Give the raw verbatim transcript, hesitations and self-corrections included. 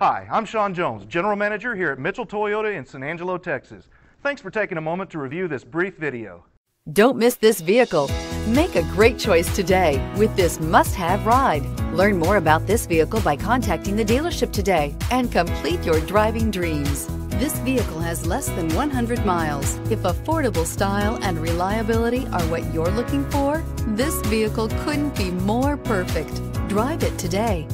Hi, I'm Sean Jones, General Manager here at Mitchell Toyota in San Angelo, Texas. Thanks for taking a moment to review this brief video. Don't miss this vehicle. Make a great choice today with this must-have ride. Learn more about this vehicle by contacting the dealership today and complete your driving dreams. This vehicle has less than one hundred miles. If affordable style and reliability are what you're looking for, this vehicle couldn't be more perfect. Drive it today.